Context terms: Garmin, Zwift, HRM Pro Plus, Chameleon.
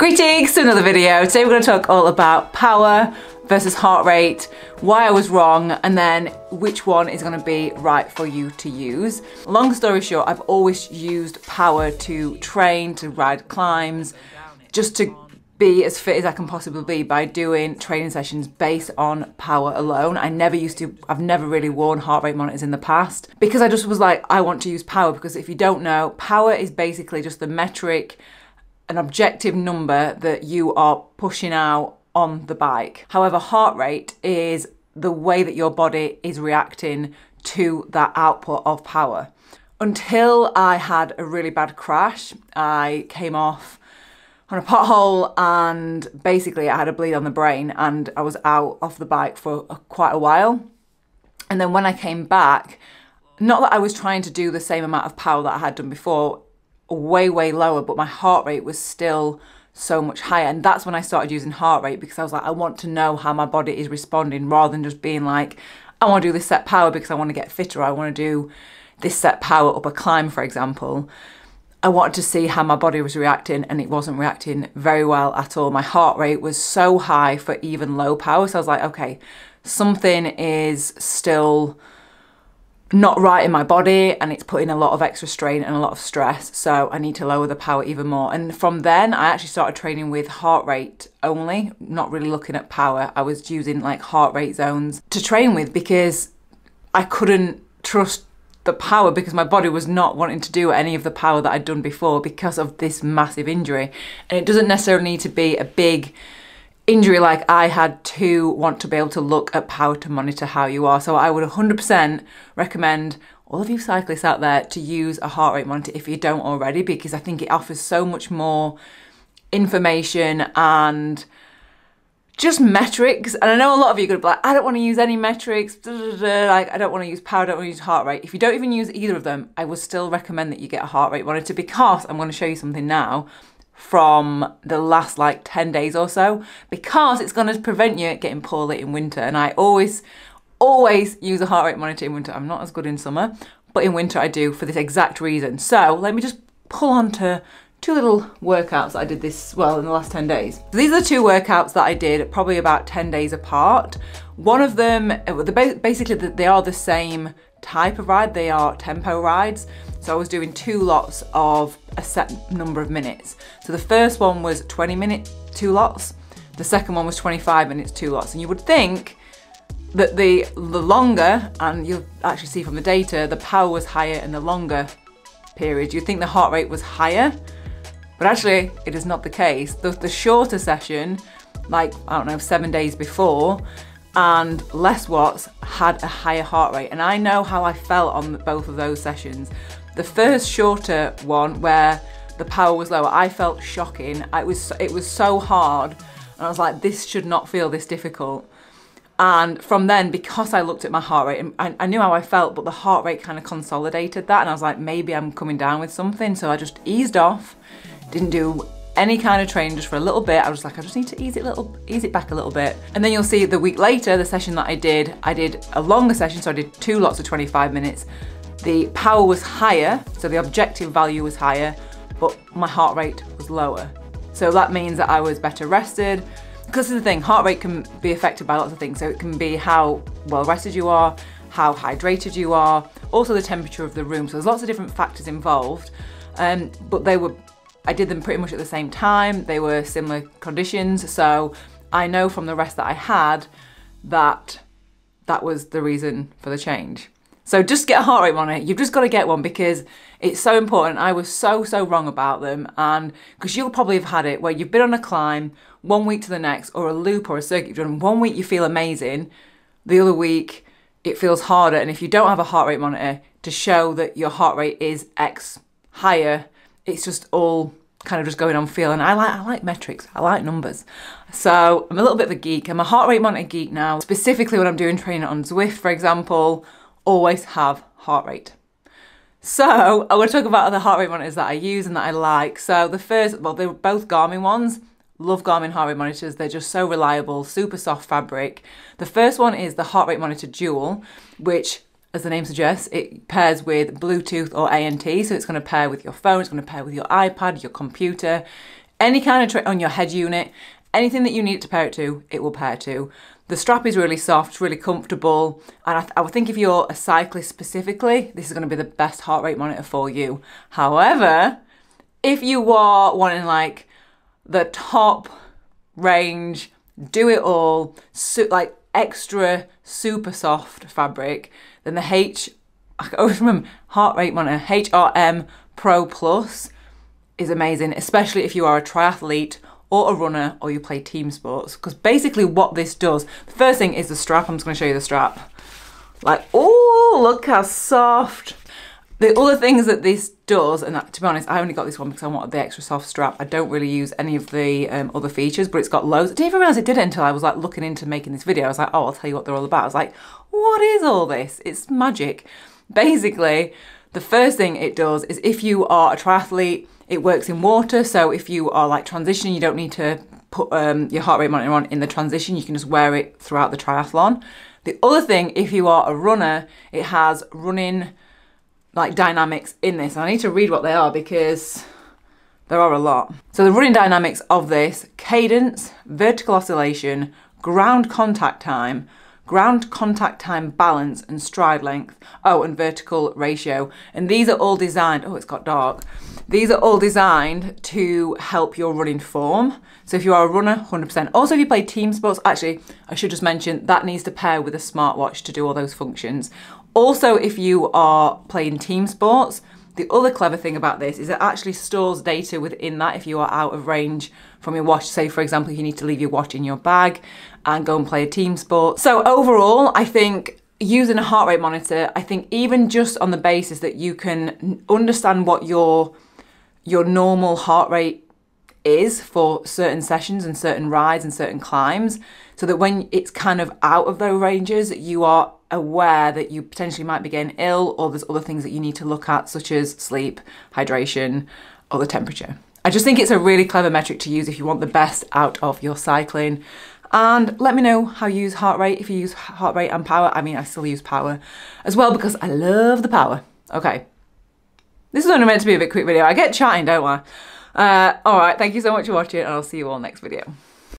Greetings to another video. Today we're going to talk all about power versus heart rate, why I was wrong, and then which one is going to be right for you to use. Long story short, I've always used power to train, to ride climbs, just to be as fit as I can possibly be by doing training sessions based on power alone. I've never really worn heart rate monitors in the past because I just was like, I want to use power, because if you don't know, power is basically just the metric, an objective number that you are pushing out on the bike. However, heart rate is the way that your body is reacting to that output of power. Until I had a really bad crash, I came off on a pothole and basically I had a bleed on the brain and I was out off the bike for quite a while. And then when I came back, not that I was trying to do the same amount of power that I had done before, way lower, but my heart rate was still so much higher. And that's when I started using heart rate, because I was like, I want to know how my body is responding, rather than just being like, I want to do this set power because I want to get fitter, I want to do this set power up a climb, for example. I wanted to see how my body was reacting, and it wasn't reacting very well at all. My heart rate was so high for even low power. So I was like, okay, something is still not right in my body and it's putting a lot of extra strain and a lot of stress. So I need to lower the power even more. And from then I actually started training with heart rate only, not really looking at power. I was using like heart rate zones to train with because I couldn't trust the power, because my body was not wanting to do any of the power that I'd done before because of this massive injury. And it doesn't necessarily need to be a big injury like I had to want to be able to look at power to monitor how you are. So I would 100% recommend all of you cyclists out there to use a heart rate monitor if you don't already, because I think it offers so much more information and just metrics. And I know a lot of you are going to be like, I don't want to use any metrics, like I don't want to use power, I don't want to use heart rate. If you don't even use either of them, I would still recommend that you get a heart rate monitor, because I'm going to show you something now from the last like 10 days or so, because it's going to prevent you getting poorly in winter. And I always use a heart rate monitor in winter. I'm not as good in summer, but in winter I do, for this exact reason. So let me just pull on to two little workouts that I did in the last 10 days. So these are the two workouts that I did probably about 10 days apart. One of them, basically they are the same type of ride, they are tempo rides. So I was doing two lots of a set number of minutes. So the first one was 20 minutes, two lots. The second one was 25 minutes, two lots. And you would think that the longer, and you'll actually see from the data, the power was higher in the longer period. You'd think the heart rate was higher, but actually it is not the case. The shorter session, like, I don't know, 7 days before, and less watts, had a higher heart rate. And I know how I felt on both of those sessions. The first shorter one, where the power was lower, I felt shocking. It was so hard, and I was like, this should not feel this difficult. And from then, because I looked at my heart rate, and I knew how I felt, but the heart rate kind of consolidated that, and I was like, maybe I'm coming down with something. So I just eased off. Didn't do any kind of training, just for a little bit. I was like, I just need to ease it back a little bit. And then you'll see the week later, the session that I did a longer session. So I did two lots of 25 minutes. The power was higher, so the objective value was higher, but my heart rate was lower. So that means that I was better rested. Because this is the thing, heart rate can be affected by lots of things. So it can be how well rested you are, how hydrated you are, also the temperature of the room. So there's lots of different factors involved, but I did them pretty much at the same time. They were similar conditions. So I know from the rest that I had that that was the reason for the change. So just get a heart rate monitor. You've just got to get one because it's so important. I was so wrong about them. And because you'll probably have had it where you've been on a climb 1 week to the next, or a loop or a circuit you've done. 1 week you feel amazing, the other week it feels harder. And if you don't have a heart rate monitor to show that your heart rate is X higher, it's just all kind of just going on feel. And I like metrics, I like numbers. So I'm a little bit of a geek. I'm a heart rate monitor geek now. Specifically when I'm doing training on Zwift, for example, always have heart rate. So I want to talk about other heart rate monitors that I use and that I like. So the first, well, they were both Garmin ones. Love Garmin heart rate monitors. They're just so reliable, super soft fabric. The first one is the heart rate monitor Dual, which, as the name suggests, it pairs with Bluetooth or ANT. So it's going to pair with your phone, it's going to pair with your iPad, your computer. any kind of trick on your head unit, anything that you need it to pair it to, it will pair to. The strap is really soft, really comfortable, and I would think if you're a cyclist specifically, this is going to be the best heart rate monitor for you. However, if you were wanting like the top range, do it all, like extra super soft fabric, then the I always remember heart rate monitor, HRM Pro Plus is amazing, especially if you are a triathlete or a runner, or you play team sports. Because basically what this does, the first thing is the strap. I'm just gonna show you the strap. Like, oh, look how soft. The other things that this does, and to be honest, I only got this one because I wanted the extra soft strap. I don't really use any of the other features, but it's got loads. I didn't even realize it did it until I was like looking into making this video. I was like, oh, I'll tell you what they're all about. I was like, what is all this? It's magic. Basically, the first thing it does is if you are a triathlete, it works in water, so if you are like transitioning, you don't need to put your heart rate monitor on in the transition, you can just wear it throughout the triathlon. The other thing, if you are a runner, it has running like dynamics in this. And I need to read what they are because there are a lot. So the running dynamics of this: cadence, vertical oscillation, ground contact time balance and stride length, oh, and vertical ratio. And these are all designed, oh, it's got dark. These are all designed to help your running form. So if you are a runner, 100%. Also, if you play team sports, actually, I should just mention that needs to pair with a smartwatch to do all those functions. Also, if you are playing team sports, the other clever thing about this is it actually stores data within that if you are out of range from your watch. Say, for example, you need to leave your watch in your bag and go and play a team sport. So overall, I think using a heart rate monitor, I think even just on the basis that you can understand what your normal heart rate is for certain sessions and certain rides and certain climbs, so that when it's kind of out of those ranges, you are aware that you potentially might be getting ill, or there's other things that you need to look at, such as sleep, hydration, or the temperature. I just think it's a really clever metric to use if you want the best out of your cycling. And let me know how you use heart rate, if you use heart rate and power. I mean, I still use power as well because I love the power. Okay, this is only meant to be a bit quick video. I get chatting, don't I? All right, thank you so much for watching, and I'll see you all next video.